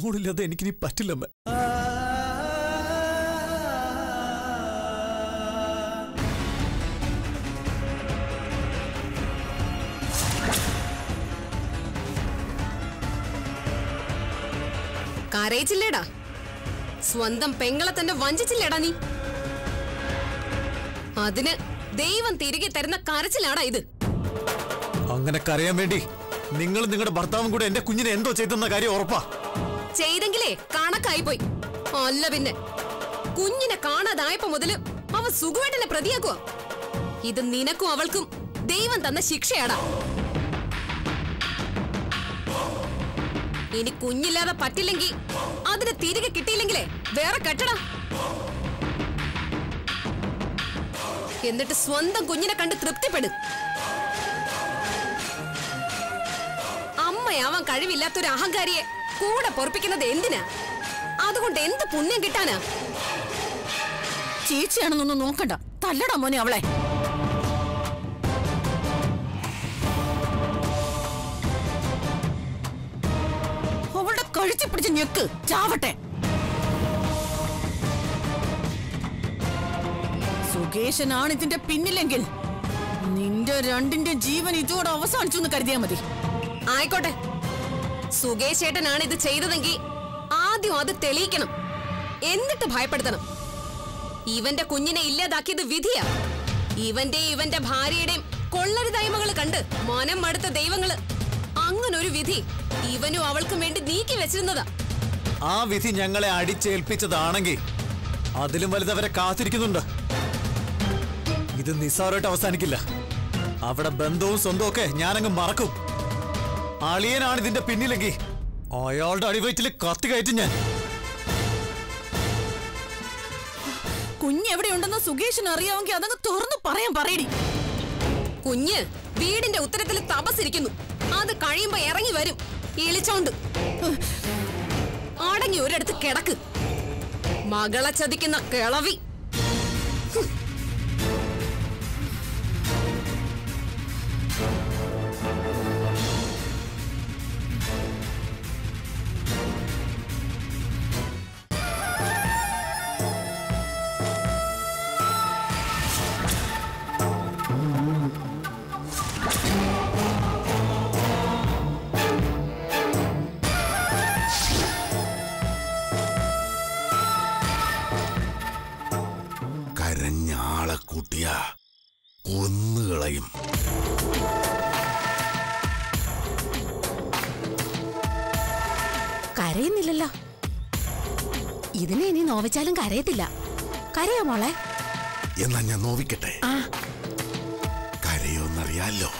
മോളില്ലാതെ എനിക്കിനി പറ്റില്ലമ്മ. കരയിച്ചില്ലേടാ, സ്വന്തം പെങ്ങളെ തന്നെ വഞ്ചിച്ചില്ലേടാ നീ? അതിന് ദൈവം തിരികെ തരുന്ന കരച്ചിലാടാ ഇത്. അങ്ങനെ കരയാൻ വേണ്ടി നിങ്ങൾ നിങ്ങളുടെ ഭർത്താവും കൂടെ എന്റെ കുഞ്ഞിനെ എന്തോ ചെയ്തെന്ന കാര്യം ഉറപ്പാ? ചെയ്തെങ്കിലേ കണക്കായി പോയി. അല്ല പിന്നെ കുഞ്ഞിനെ കാണാതായപ്പോ മുതല് അവ സുഖമായിട്ടെന്നെ പ്രതിയാക്കുക. ഇത് നിനക്കും അവൾക്കും ദൈവം തന്ന ശിക്ഷയാടാ. ഇനി കുഞ്ഞില്ലാതെ പറ്റില്ലെങ്കിൽ, അതിന് തിരികെ കിട്ടിയില്ലെങ്കിലേ വേറെ കെട്ടടാ. എന്നിട്ട് സ്വന്തം കുഞ്ഞിനെ കണ്ട് തൃപ്തിപ്പെടും. അമ്മയാവാൻ കഴിവില്ലാത്തൊരു അഹങ്കാരിയെ കൂടെ പൊറപ്പിക്കുന്നത് എന്തിനാ? അതുകൊണ്ട് എന്ത് പുണ്യം കിട്ടാനാ? ചേച്ചിയാണെന്നൊന്നും നോക്കണ്ട, തല്ലടാ മോനെ അവളെ. അവളുടെ കഴുത്തി പിടിച്ച് ഞെക്ക്, ചാവട്ടെ. സുകേശനാണ് ഇതിന്റെ പിന്നില്ലെങ്കിൽ നിന്റെ രണ്ടിന്റെ ജീവൻ ഇതോടെ അവസാനിച്ചു എന്ന് കരുതിയാ മതി. ആയിക്കോട്ടെ, സുകേശേട്ടനാണ് ഇത് ചെയ്തതെങ്കിൽ ആദ്യം അത് തെളിയിക്കണം, എന്നിട്ട് ഭയപ്പെടുത്തണം. ഇവന്റെ കുഞ്ഞിനെ ഇല്ലാതാക്കിയത് വിധിയാ. ഇവന്റെയും ഇവന്റെ ഭാര്യയുടെയും കൊള്ളരുതായ്മകള് കണ്ട് മനം മടുത്ത ദൈവങ്ങള് അങ്ങനൊരു വിധി ഇവനും അവൾക്കും വേണ്ടി നീക്കി വെച്ചിരുന്നതാ. ആ വിധി ഞങ്ങളെ അടിച്ചേൽപ്പിച്ചതാണെങ്കിൽ അതിലും വലുതവരെ കാത്തിരിക്കുന്നുണ്ട്. ഇത് നിസ്സാരമായിട്ട് അവസാനിക്കില്ല. അവിടെ ബന്ധവും സ്വന്തവും ഒക്കെ ഞാനങ്ങ് മറക്കും. അളിയനാണ് ഇതിന്റെ പിന്നിലെങ്കിൽ അയാളുടെ അടിവയറ്റില് കത്തി കയറ്റും ഞാൻ. കുഞ്ഞെവിടെയുണ്ടെന്ന് സുകേഷിന് അറിയാമെങ്കിൽ അതങ്ങ് തുറന്നു പറയാൻ പറയടി. കുഞ്ഞ് വീടിന്റെ ഉത്തരത്തിൽ തപസിരിക്കുന്നു. അത് കഴിയുമ്പോ ഇറങ്ങി വരും. ഇളിച്ചോണ്ട് അടങ്ങി ഒരിടത്ത് കിടക്ക്. മകളെ ചതിക്കുന്ന കിളവി. കരയുന്നില്ലല്ലോ, ഇതിനെ ഇനി നോവിച്ചാലും കരയത്തില്ല. കരയോ മോളെ? എന്നാ ഞാൻ നോവിക്കട്ടെ. കരയോന്നറിയാലോ.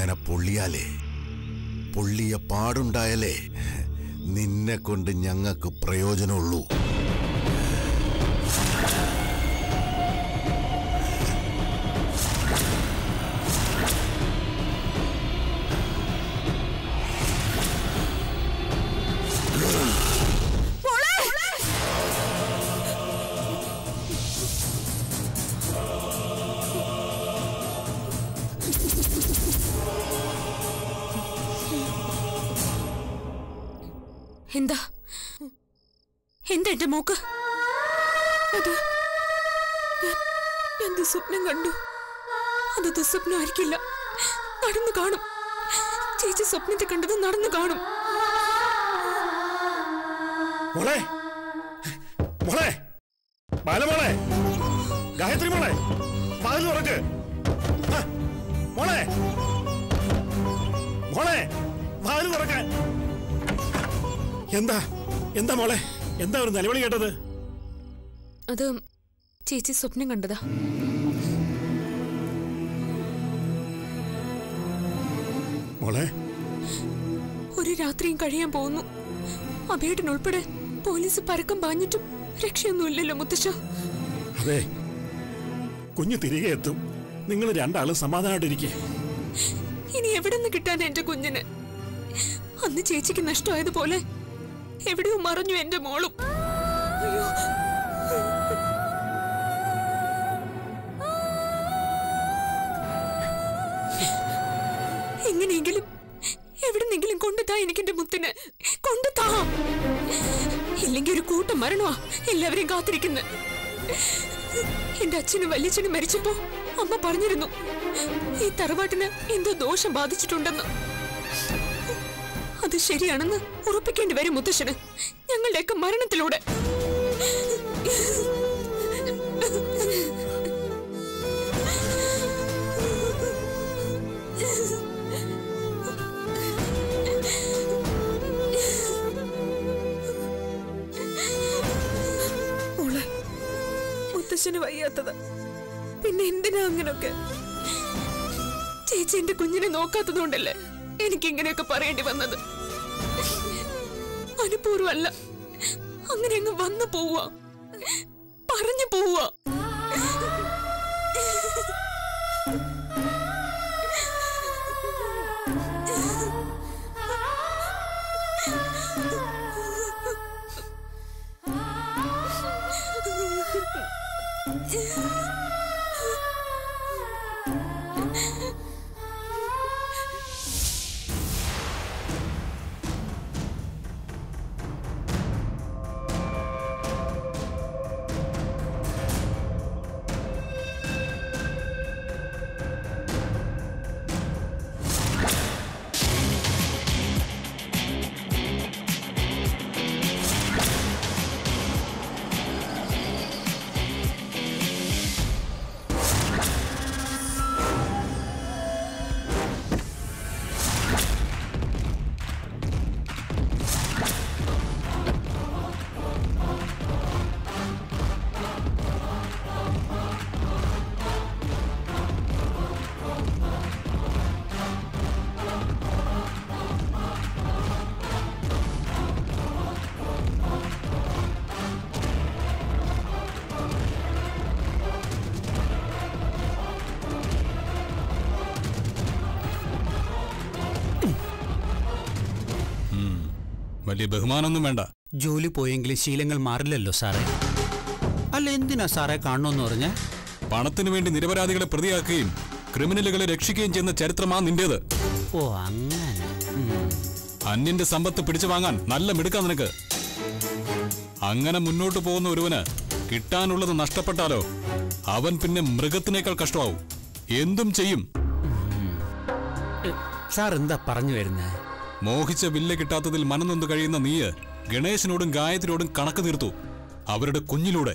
അങ്ങനെ പൊള്ളിയാലേ, പൊള്ളിയ പാടുണ്ടായാലേ നിന്നെ കൊണ്ട് ഞങ്ങൾക്ക് പ്രയോജനമുള്ളൂ. എന്താ എന്താ എന്റെ മോക്ക്? എന്ത് സ്വപ്നം കണ്ടു? അത് ദുസ്വപ്നമായിരിക്കില്ല, നടന്നു കാണും. ചേച്ചി സ്വപ്നത്തെ കണ്ടത് നടന്നു കാണും. മോളെ, മോളെ, ബാലമോളെ, ഗായത്രി മോളെ, പകൽ ഉറക്ക്. മോളെ, മോളെ, പകൽ ഉറക്കാൻ. എന്താ എന്താ മോളെ, എന്താ ഒരു നിലവിളി കേട്ടത്? അത് ചേച്ചി സ്വപ്നം കണ്ടതാ. മോളെ, രാത്രിയും കഴിയാൻ പോകുന്നു. അഭേട്ടനുൾപ്പെടെ പോലീസ് പരക്കം പാഞ്ഞിട്ടും രക്ഷയൊന്നുമില്ലല്ലോ മുത്തശ്ശ. അതെ, കുഞ്ഞു തിരികെ എത്തും. നിങ്ങൾ രണ്ടാളും സമാധാനമായിട്ടിരിക്കുക. ഇനി എവിടെ നിന്ന് കിട്ടാൻ എന്റെ കുഞ്ഞിന്? അന്ന് ചേച്ചിക്ക് നഷ്ടമായതുപോലെ എവിടെയോ മറഞ്ഞു എന്റെ മോളും. എങ്ങനെയെങ്കിലും എവിടെന്നെങ്കിലും കൊണ്ടുതാ എനിക്ക് എന്റെ മുത്തിന്, കൊണ്ടുതാ. ഇല്ലെങ്കിൽ ഒരു കൂട്ടം മരണമാ എല്ലാവരെയും കാത്തിരിക്കുന്നത്. എന്റെ അച്ഛനും വല്യച്ഛനും മരിച്ചപ്പോ അമ്മ പറഞ്ഞിരുന്നു ഈ തറവാട്ടിന് എന്തോ ദോഷം ബാധിച്ചിട്ടുണ്ടെന്ന്. അത് ശരിയാണെന്ന് ഉറപ്പിക്കേണ്ടി വരും മുത്തശ്ശന്, ഞങ്ങളുടെയൊക്കെ മരണത്തിലൂടെ. വയ്യാത്തത് പിന്നെ എന്തിനാ അങ്ങനൊക്കെ? ചേച്ചി എന്റെ കുഞ്ഞിനെ നോക്കാത്തതുകൊണ്ടല്ലേ എനിക്ക് ഇങ്ങനെയൊക്കെ പറയേണ്ടി വന്നത്. അനുപൂർവല്ല, അങ്ങനെ അങ്ങ് വന്നു പോവുക, പറഞ്ഞു പോവുക. വലിയ ബഹുമാനമൊന്നും വേണ്ട. ജോലി പോയെങ്കിലും ശീലങ്ങൾ മാറില്ലല്ലോ സാറേ. അല്ല, എന്തിനാ സാറേ കാണണമെന്ന് പറഞ്ഞ? പണത്തിനു വേണ്ടി നിരപരാധികളെ പ്രതിയാക്കുകയും ക്രിമിനലുകളെ രക്ഷിക്കുകയും ചെയ്യുന്ന ചരിത്രമാണ് നിന്റേത്. ഓ, അങ്ങനെ അന്യന്റെ സമ്പത്ത് പിടിച്ചു വാങ്ങാൻ നല്ല മിടുക്കാ നിനക്ക്. അങ്ങനെ മുന്നോട്ട് പോകുന്ന ഒരുവന് കിട്ടാനുള്ളത് നഷ്ടപ്പെട്ടാലോ അവൻ പിന്നെ മൃഗത്തിനേക്കാൾ കഷ്ടമാവും, എന്തും ചെയ്യും. സാർ എന്താ പറഞ്ഞു വരുന്നത്? മോഹിച്ച വില്ല കിട്ടാത്തതിൽ മനംനൊന്ന് കഴിയുന്ന നീയ് ഗണേശനോടും ഗായത്രിയോടും കണക്ക് തീർത്തു, അവരുടെ കുഞ്ഞിലൂടെ.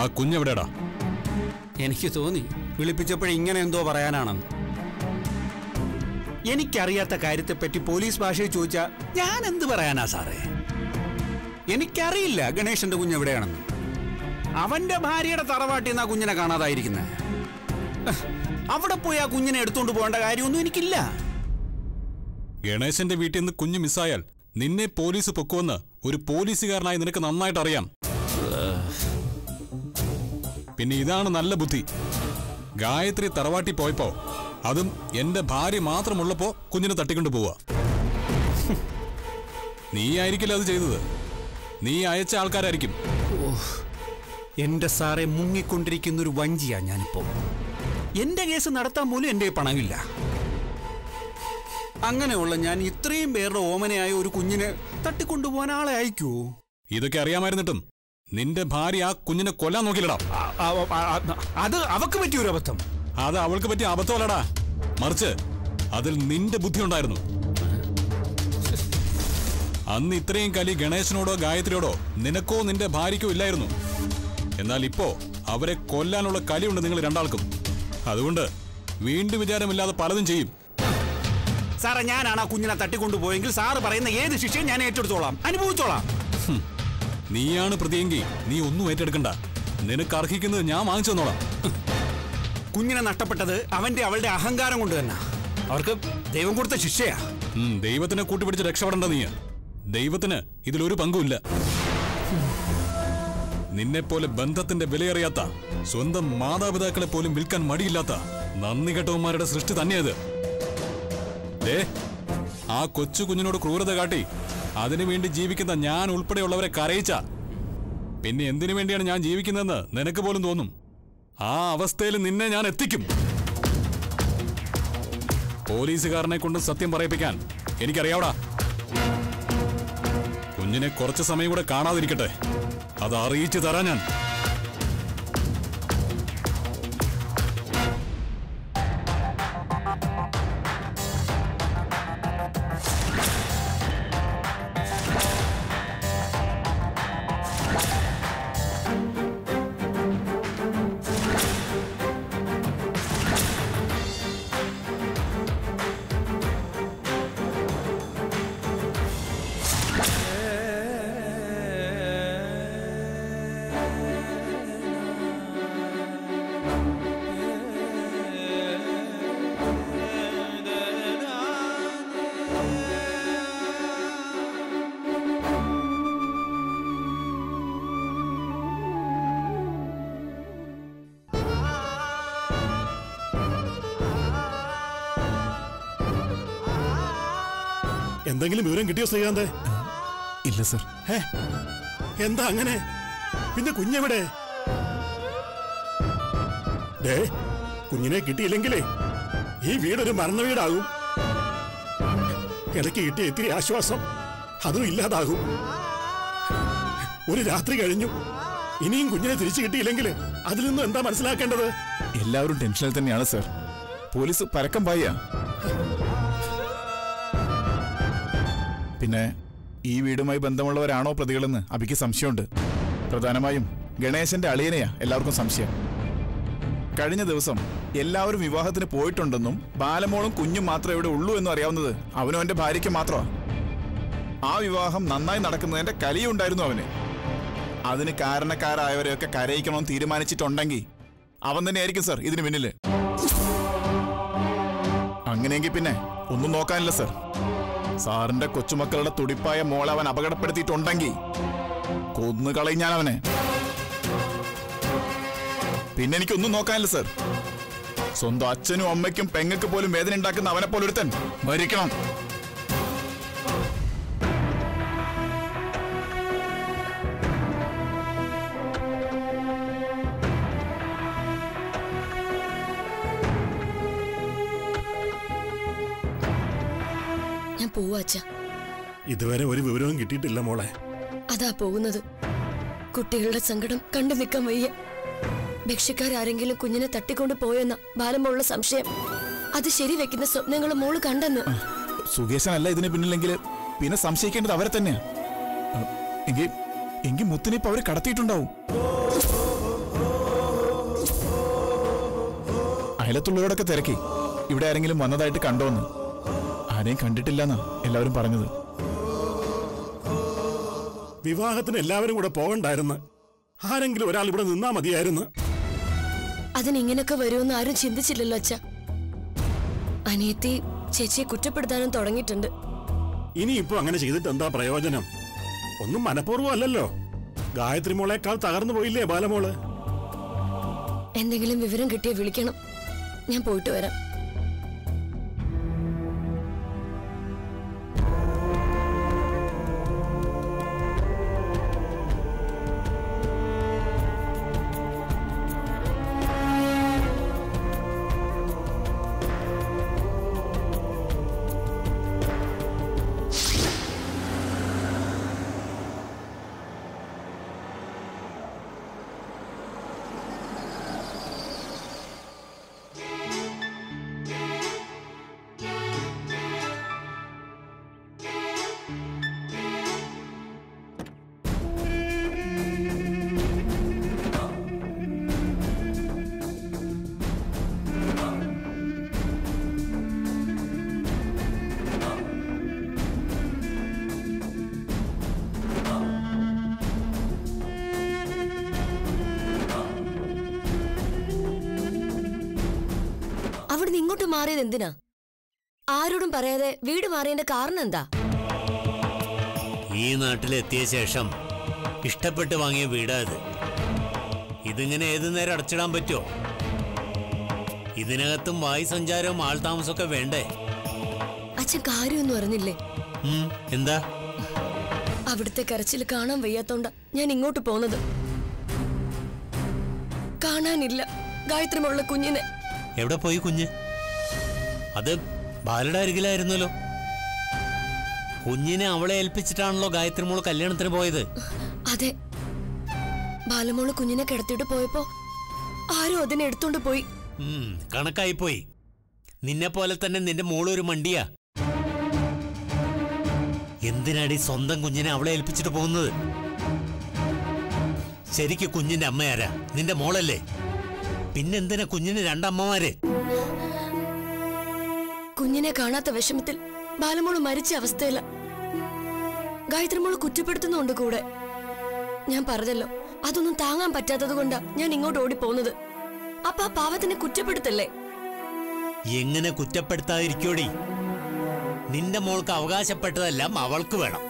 ആ കുഞ്ഞെവിടെടാ? എനിക്ക് തോന്നി വിളിപ്പിച്ചപ്പോഴേ ഇങ്ങനെ എന്തോ പറയാനാണെന്ന്. എനിക്കറിയാത്ത കാര്യത്തെപ്പറ്റി പോലീസ് ഭാഷയിൽ ചോദിച്ചാൽ ഞാൻ എന്ത് പറയാനാ സാറേ? എനിക്കറിയില്ല ഗണേശന്റെ കുഞ്ഞെവിടെയാണെന്ന്. അവന്റെ ഭാര്യയുടെ തറവാട്ടിൽ നിന്നാ കുഞ്ഞിനെ കാണാതായിരിക്കുന്നത്. അവിടെ പോയി ആ കുഞ്ഞിനെ എടുത്തോണ്ട് പോകേണ്ട കാര്യമൊന്നും എനിക്കില്ല. ഗണേശന്റെ വീട്ടിൽ നിന്ന് കുഞ്ഞ് മിസ്സായാൽ നിന്നെ പോലീസ് പൊക്കുവെന്ന് ഒരു പോലീസുകാരനായി നിനക്ക് നന്നായിട്ട് അറിയാം. പിന്നെ ഇതാണ് നല്ല ബുദ്ധി. ഗായത്രി തറവാട്ടി പോയപ്പോ അതും എന്റെ ഭാര്യ മാത്രമുള്ളപ്പോ കുഞ്ഞിനെ തട്ടിക്കൊണ്ടു പോവാ. നീ ആയിരിക്കില്ല അത് ചെയ്തത്, നീ അയച്ച ആൾക്കാരായിരിക്കും. എന്റെ സാറെ, മുങ്ങിക്കൊണ്ടിരിക്കുന്ന ഒരു വഞ്ചിയാ ഞാനിപ്പോ. എന്റെ കേസ് നടത്താൻ പോലും എന്റെ പണമില്ല. അങ്ങനെയുള്ള ഞാൻ ഇത്രയും പേരുടെ ഓമനയായ ഒരു കുഞ്ഞിനെ തട്ടിക്കൊണ്ടുപോകാൻ ആളെ അയക്കൂ? ഇതൊക്കെ അറിയാമായിരുന്നിട്ടും നിന്റെ ഭാര്യ ആ കുഞ്ഞിനെ കൊല്ലാൻ നോക്കില്ലടാ. അത് അവക്ക് പറ്റിയ ഒരു അബദ്ധം. അത് അവൾക്ക് പറ്റിയ അബദ്ധമല്ലടാ, മറിച്ച് അതിൽ നിന്റെ ബുദ്ധി ഉണ്ടായിരുന്നു. അന്ന് ഇത്രയും കലി ഗണേശനോടോ ഗായത്രിയോടോ നിനക്കോ നിന്റെ ഭാര്യയ്ക്കോ ഇല്ലായിരുന്നു. എന്നാൽ ഇപ്പോ അവരെ കൊല്ലാനുള്ള കലിയുണ്ട് നിങ്ങൾ രണ്ടാൾക്കും. അതുകൊണ്ട് വീണ്ടും വിചാരമില്ലാതെ പലതും ചെയ്യും. സാറേ, ഞാനാണ് ആ കുഞ്ഞിനെ തട്ടിക്കൊണ്ടുപോയെങ്കിൽ സാറ് പറയുന്ന ഏത് ശിക്ഷയും ഞാൻ ഏറ്റെടുത്തോളാം, അനുഭവിച്ചോളാം. നീയാണ് പ്രതിയെങ്കിൽ നീ ഒന്നും ഏറ്റെടുക്കണ്ട, നിനക്ക് അർഹിക്കുന്നത് ഞാൻ വാങ്ങിച്ചു തന്നോളാം. കുഞ്ഞിനെ നഷ്ടപ്പെട്ടത് അവന്റെ അവളുടെ അഹങ്കാരം കൊണ്ട് തന്നെ. അവർക്ക് ദൈവം കൊടുത്ത ശിക്ഷയാ. ദൈവത്തിനെ കൂട്ടുപിടിച്ച് രക്ഷപ്പെടേണ്ട നീയാ. ദൈവത്തിന് ഇതിലൊരു പങ്കുമില്ല. നിന്നെപ്പോലെ ബന്ധത്തിന്റെ വിലയറിയാത്ത, സ്വന്തം മാതാപിതാക്കളെ പോലും വിൽക്കാൻ മടിയില്ലാത്ത നന്ദികെട്ടവന്മാരുടെ സൃഷ്ടി തന്നെയത്. ആ കൊച്ചു കുഞ്ഞിനോട് ക്രൂരത കാട്ടി അതിനുവേണ്ടി ജീവിക്കുന്ന ഞാൻ ഉൾപ്പെടെയുള്ളവരെ കരയിച്ച പിന്നെ എന്തിനു വേണ്ടിയാണ് ഞാൻ ജീവിക്കുന്നതെന്ന് നിനക്ക് പോലും തോന്നും. ആ അവസ്ഥയിൽ നിന്നെ ഞാൻ എത്തിക്കും. പോലീസുകാരനെ കൊണ്ട് സത്യം പറയിപ്പിക്കാൻ എനിക്കറിയാവടാ. കുഞ്ഞിനെ കുറച്ച് സമയം കൂടെ കാണാതിരിക്കട്ടെ, അത് അറിയിച്ചു തരാം ഞാൻ. എന്തെങ്കിലും വിവരം കിട്ടിയോ സ്നേഹാന്തേ? ഇല്ല സർ. എന്താ അങ്ങനെ? പിന്നെ കുഞ്ഞെവിടെ? കുഞ്ഞിനെ കിട്ടിയില്ലെങ്കിലേ ഈ വീടൊരു മരണ വീടാകും. ഇടയ്ക്ക് കിട്ടിയ ഇത്തിരി ആശ്വാസം അതും ഇല്ലാതാകും. ഒരു രാത്രി കഴിഞ്ഞു. ഇനിയും കുഞ്ഞിനെ തിരിച്ചു കിട്ടിയില്ലെങ്കിൽ അതിൽ നിന്നും എന്താ മനസ്സിലാക്കേണ്ടത്? എല്ലാവരും ടെൻഷനിൽ തന്നെയാണ് സർ. പോലീസ് പരക്കം പായ. പിന്നെ ഈ വീടുമായി ബന്ധമുള്ളവരാണോ പ്രതികളെന്ന് അബിക്ക് സംശയമുണ്ട്. പ്രധാനമായും ഗണേശന്റെ അളിയനെയാ എല്ലാവർക്കും സംശയം. കഴിഞ്ഞ ദിവസം എല്ലാവരും വിവാഹത്തിന് പോയിട്ടുണ്ടെന്നും ബാലമോളും കുഞ്ഞും മാത്രമേ ഇവിടെ ഉള്ളൂ എന്നും അറിയാവുന്നത് അവനും അവന്റെ ഭാര്യയ്ക്ക് മാത്രമാണ്. ആ വിവാഹം നന്നായി നടക്കുന്നതിന്റെ കലിയുണ്ടായിരുന്നു അവന്. അതിന് കാരണക്കാരായവരെയൊക്കെ കരയിക്കണമെന്ന് തീരുമാനിച്ചിട്ടുണ്ടെങ്കിൽ അവൻ തന്നെ ആയിരിക്കും സർ ഇതിന് പിന്നില്. അങ്ങനെയെങ്കിൽ പിന്നെ ഒന്നും നോക്കാനില്ല സർ. സാറിന്റെ കൊച്ചുമക്കളുടെ തുടിപ്പായ മോളെ അവൻ അപകടപ്പെടുത്തിയിട്ടുണ്ടെങ്കിൽ കൊന്നുകളയും ഞാൻ അവനെ. പിന്നെ എനിക്കൊന്നും നോക്കാനില്ല സർ. സ്വന്തം അച്ഛനും അമ്മയ്ക്കും പെങ്ങൾക്ക് പോലും വേദന ഉണ്ടാക്കുന്ന അവനെ പോലൊരുത്തൻ മരിക്കണം. ഇതുവരെ ഒരു വിവരവും കിട്ടിയിട്ടില്ല മോളെ. അതാ പോകുന്നത്. കുട്ടികളുടെ സങ്കടം കണ്ടു നിൽക്കാൻ വയ്യ. ഭിക്ഷക്കാരെങ്കിലും കുഞ്ഞിനെ തട്ടിക്കൊണ്ട് പോയെന്ന ബാലമോളുടെ സംശയം, അത് ശരിവെക്കുന്ന സ്വപ്നങ്ങൾ മോള് കണ്ടെന്ന്. സുകേശനല്ല ഇതിന് പിന്നില്ലെങ്കിൽ പിന്നെ സംശയിക്കേണ്ടത് അവരെ തന്നെയാ. എങ്കിൽ മുത്തിനിപ്പോ അവര് കടത്തിയിട്ടുണ്ടാവും. അയലത്തുള്ളവരോടൊക്കെ തിരക്കി ഇവിടെ ആരെങ്കിലും വന്നതായിട്ട് കണ്ടോന്ന്. ആരെയും കണ്ടിട്ടില്ലെന്നാ എല്ലാവരും പറഞ്ഞത്. വിവാഹത്തിന് എല്ലാവരും കൂടെ പോകണ്ടായിരുന്നു. ആരെങ്കിലും ഒരാൾ ഇവിടെ നിന്നാ മതിയായിരുന്നു. അതിനിങ്ങനൊക്കെ വരുമെന്ന് ആരും ചിന്തിച്ചില്ലല്ലോ അച്ഛാ. അനിയത്തി ചേച്ചിയെ കുറ്റപ്പെടുത്താനും തുടങ്ങിയിട്ടുണ്ട്. ഇനിയിപ്പോ അങ്ങനെ ചെയ്തിട്ട് എന്താ പ്രയോജനം? ഒന്നും മനഃപൂർവ്വം അല്ലല്ലോ. ഗായത്രി മോളേക്കാൾ തകർന്നു പോയില്ലേ ബാലമോള്? എന്തെങ്കിലും വിവരം കിട്ടിയാ വിളിക്കണം. ഞാൻ പോയിട്ട് വരാം. മാറിയത് എന്തിനാ? ആരോടും പറയാതെ വീട് മാറിയതിന്റെ കാരണം എന്താ? ഈ നാട്ടിലെത്തിയ ശേഷം ഇഷ്ടപ്പെട്ട് വാങ്ങിയ വീടാത്. ഇതിങ്ങനെ ഏതു നേരം അടച്ചിടാൻ പറ്റുമോ? ഇതിനകത്തും വായു സഞ്ചാരവും ആൾ താമസമൊക്കെ വേണ്ടേ? അച്ഛൻ കാര്യമൊന്നും അറിഞ്ഞില്ലേ? എന്താ? അവിടുത്തെ കരച്ചിൽ കാണാൻ വയ്യാത്തോണ്ട ഞാൻ ഇങ്ങോട്ട് പോന്നത്. കാണാനില്ല ഗായത്രിമുള്ള കുഞ്ഞിനെ. എവിടെ പോയി കുഞ്ഞ്? അത് ബാലയുടെ അരികിലായിരുന്നല്ലോ. കുഞ്ഞിനെ അവളെ ഏൽപ്പിച്ചിട്ടാണല്ലോ ഗായത്രിമോള് കല്യാണത്തിന് പോയത്. അതെ, ബാലമോള് കുഞ്ഞിനെ കിടത്തിട്ട് പോയപ്പോ ആരും അതിനെ എടുത്തോണ്ട് പോയി. കണക്കായി പോയി. നിന്നെ പോലെ തന്നെ നിന്റെ മോളൊരു മണ്ടിയാ. എന്തിനാടി സ്വന്തം കുഞ്ഞിനെ അവളെ ഏൽപ്പിച്ചിട്ട് പോകുന്നത്? ശരിക്കും കുഞ്ഞിന്റെ അമ്മയാരാ? നിന്റെ മോളല്ലേ? പിന്നെന്തിനാ കുഞ്ഞിന് രണ്ടമ്മമാര്? കുഞ്ഞിനെ കാണാത്ത വിഷമത്തിൽ ബാലമോള് മരിച്ച അവസ്ഥയില്ല. ഗായത്രിമോള് കുറ്റപ്പെടുത്തുന്നുണ്ട് കൂടെ. ഞാൻ പറഞ്ഞല്ലോ, അതൊന്നും താങ്ങാൻ പറ്റാത്തത് കൊണ്ടാ ഞാൻ ഇങ്ങോട്ട് ഓടിപ്പോന്നത്. അപ്പൊ ആ പാവത്തിനെ കുറ്റപ്പെടുത്തല്ലേ? എങ്ങനെ കുറ്റപ്പെടുത്താതിരിക്കോടി? നിന്റെ മോൾക്ക് അവകാശപ്പെട്ടതെല്ലാം അവൾക്ക് വേണം.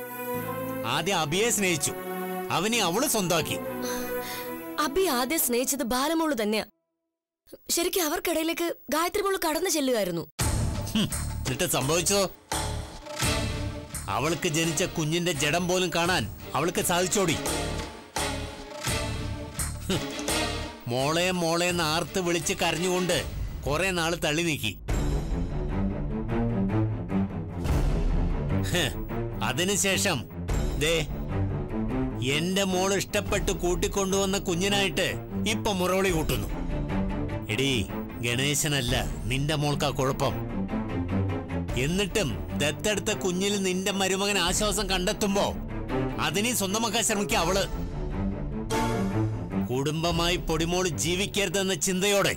ആദ്യം അബിയെ സ്നേഹിച്ചു, അവനെ അവള് സ്വന്തമാക്കി. അബി ആദ്യം സ്നേഹിച്ചത് ബാലമോള് തന്നെയാ. ശരിക്കും അവർക്കിടയിലേക്ക് ഗായത്രിമോള് കടന്നു ചെല്ലുകയായിരുന്നു. എന്നിട്ട് സംഭവിച്ചോ? അവൾക്ക് ജനിച്ച കുഞ്ഞിന്റെ ജഡം പോലും കാണാൻ അവൾക്ക് സാധിച്ചോടി? മോളെ മോളെ നാർത്ത് വിളിച്ച് കരഞ്ഞുകൊണ്ട് കുറെ നാള് തള്ളി നീക്കി. അതിനുശേഷം ദേ എന്റെ മോൾ ഇഷ്ടപ്പെട്ട് കൂട്ടിക്കൊണ്ടുവന്ന കുഞ്ഞിനായിട്ട് ഇപ്പൊ മുറവിളി കൂട്ടുന്നു. എടീ, ഗണേശനല്ല നിന്റെ മോൾക്കാ കുഴപ്പം. എന്നിട്ടും ദത്തെടുത്ത കുഞ്ഞിൽ നിന്റെ മരുമകൻ ആശ്വാസം കണ്ടെത്തുമ്പോ അതിനെ സ്വന്തമാക്കാൻ ശ്രമിക്കുക അവള്. കുടുംബമായി പൊടിമോള് ജീവിക്കരുതെന്ന ചിന്തയോടെ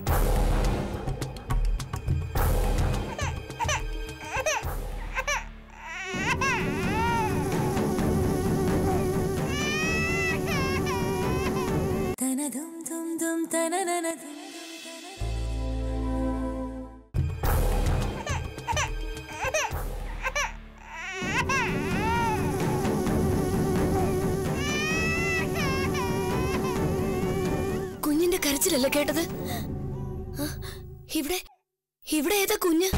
ല്ല കേട്ടത്. ഇവിടെ ഇവിടെ ഏതാ കുഞ്ഞ്?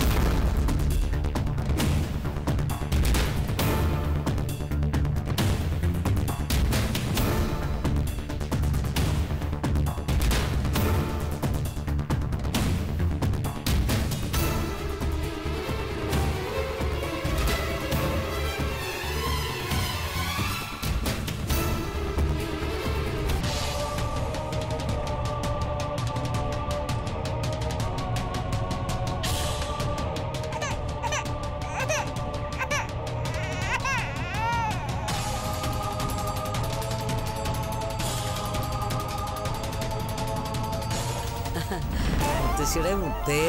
മുത്തശ്ശിയുടെ മുത്തേ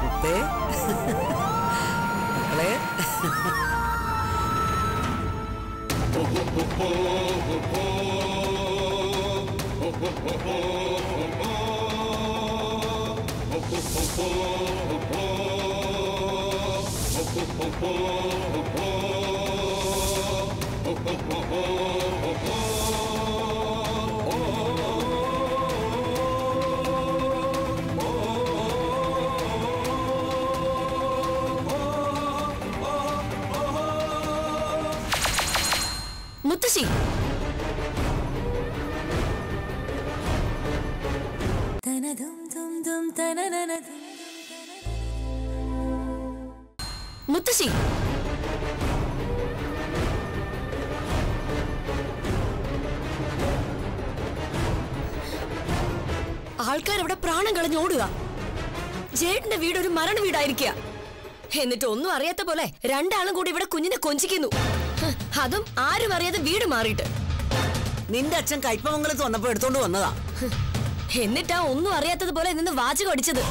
മുത്തേ മക്കളെ. മുത്തശ്ശി, മുത്തശ്ശി, ആൾക്കാരവിടെ പ്രാണം കളഞ്ഞോടുക. ജേട്ടന്റെ വീട് ഒരു മരണ വീടായിരിക്കുക. എന്നിട്ട് ഒന്നും അറിയാത്ത പോലെ രണ്ടാളും കൂടി ഇവിടെ കുഞ്ഞിനെ കൊഞ്ചിക്കുന്നു. അതും ആരും അറിയാതെ വീട് മാറിയിട്ട്. നിന്റെ അച്ഛൻ കൈപ്പമംഗലത്ത് വന്നപ്പോ എടുത്തോണ്ട് വന്നതാ. എന്നിട്ടാ ഒന്നും അറിയാത്തതുപോലെ നിന്ന് വാചകം അടിച്ചത്.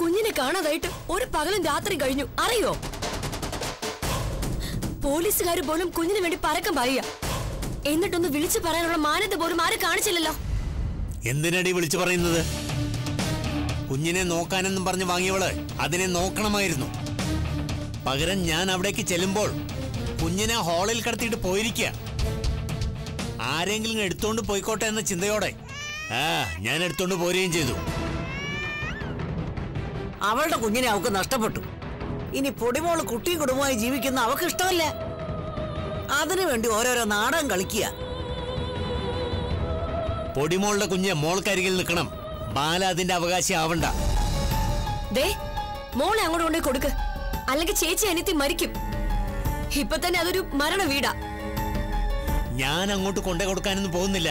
കുഞ്ഞിനെ കാണാതായിട്ട് ഒരു പകലും രാത്രി കഴിഞ്ഞു അറിയോ? പോലീസുകാർ പോലും കുഞ്ഞിനു വേണ്ടി പരക്കം പായ. എന്നിട്ടൊന്ന് വിളിച്ചു പറയാനുള്ള മാന്യത പോലും ആരും കാണിച്ചില്ലല്ലോ. എന്തിനാണ് വിളിച്ചു പറയുന്നത്? കുഞ്ഞിനെ നോക്കാനെന്നും പറഞ്ഞു വാങ്ങിയവള് അതിനെ നോക്കണമായിരുന്നു. പകരം ഞാൻ അവിടേക്ക് ചെല്ലുമ്പോൾ കുഞ്ഞിനെ ഹാളിൽ കടത്തിയിട്ട് പോയിരിക്കുക. ആരെങ്കിലും എടുത്തോണ്ട് പോയിക്കോട്ടെ എന്ന ചിന്തയോടെ ഞാൻ എടുത്തോണ്ട് പോരുകയും ചെയ്തു. അവളുടെ കുഞ്ഞിനെ അവൾക്ക് നഷ്ടപ്പെട്ടു. ഇനി പൊടിമോള് കുട്ടിയും കുടുംബമായി ജീവിക്കുന്ന അവൾക്ക് ഇഷ്ടമല്ല. അതിനുവേണ്ടി ഓരോരോ നാടകം കളിക്കുക. പൊടിമോളുടെ കുഞ്ഞ് മോൾക്കരികിൽ നിൽക്കണം. ബാല അതിന്റെ അവകാശം ആവണ്ട. മോളെ അങ്ങോട്ട് കൊണ്ടേ കൊടുക്ക്, അല്ലെങ്കിൽ ചേച്ചി അനിയത്തി മരിക്കും. ഇപ്പൊ തന്നെ അതൊരു മരണ വീടാ. ഞാൻ അങ്ങോട്ട് കൊണ്ടേ കൊടുക്കാനൊന്നും പോകുന്നില്ല.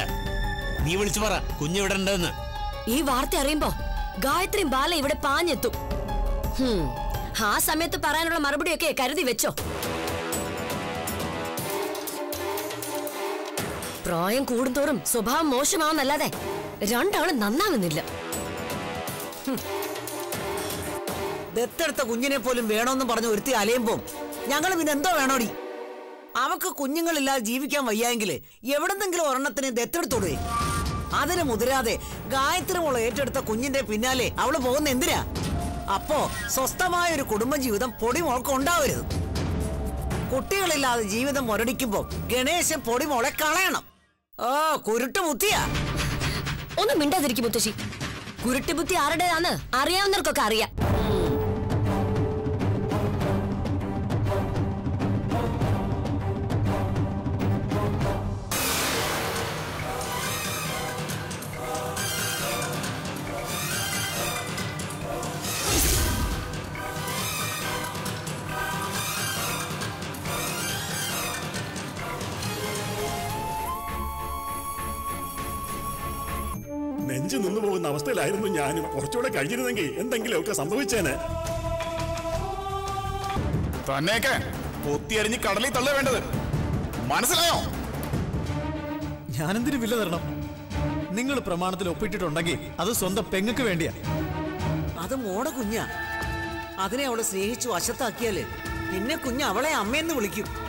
നീ വിളിച്ചു പറ കുഞ്ഞ് ഇവിടെ ഉണ്ടെന്ന്. ഈ വാർത്ത അറിയുമ്പോ ഗായത്രിയും ബാല ഇവിടെ പാഞ്ഞെത്തും. ആ സമയത്ത് പറയാനുള്ള മറുപടിയൊക്കെ കരുതി വെച്ചോ. പ്രായം കൂടുന്തോറും സ്വഭാവം മോശമാവുന്നല്ലാതെ രണ്ടാളും നന്നാവുന്നില്ല. ദത്തെടുത്ത കുഞ്ഞിനെ പോലും വേണോന്ന് പറഞ്ഞ് ഒരുത്തി അലയുമ്പോ ഞങ്ങൾ പിന്നെന്തോ വേണോടി. അവക്ക് കുഞ്ഞുങ്ങളില്ലാതെ ജീവിക്കാൻ വയ്യായെങ്കിൽ എവിടെന്നെങ്കിലും ഒരെണ്ണത്തിന് ദത്തെടുത്തോടേ. അതിന് മുതിരാതെ ഗായത്രി മോളെ ഏറ്റെടുത്ത കുഞ്ഞിന്റെ പിന്നാലെ അവള് പോകുന്ന എന്തിനാ? അപ്പോ സ്വസ്ഥമായ ഒരു കുടുംബജീവിതം പൊടിമോൾക്ക് ഉണ്ടാവരുത്. കുട്ടികളില്ലാതെ ജീവിതം മുരടിക്കുമ്പോ ഗണേശൻ പൊടിമോളെ കളയണം. ഓ കുരുട്ട് ബുദ്ധിയാ. ഒന്നും മിണ്ടാതിരിക്കും മുത്തശ്ശി. കുരുട്ട് ബുദ്ധി ആരുടേതാണ് അറിയാവുന്നവർക്കൊക്കെ അറിയാം. നെഞ്ചു നിന്നു പോകുന്ന അവസ്ഥയിലായിരുന്നു ഞാനും. കുറച്ചുകൂടെ കഴിഞ്ഞിരുന്നെങ്കിൽ എന്തെങ്കിലുമൊക്കെ സംഭവിച്ചേനെ. തന്നെയൊക്കെ പൊത്തിയരിഞ്ഞ് കടലിൽ തള്ള വേണ്ടത്, മനസ്സിലായോ? ഞാനെന്തിനു വില തരണം? നിങ്ങൾ പ്രമാണത്തിൽ ഒപ്പിട്ടിട്ടുണ്ടെങ്കിൽ അത് സ്വന്തം പെങ്ങക്ക് വേണ്ടിയാ. അത് മോടെ കുഞ്ഞാ. അതിനെ അവളെ സ്നേഹിച്ചു വശത്താക്കിയാല് പിന്നെ കുഞ്ഞ് അവളെ അമ്മയെന്ന് വിളിക്കും.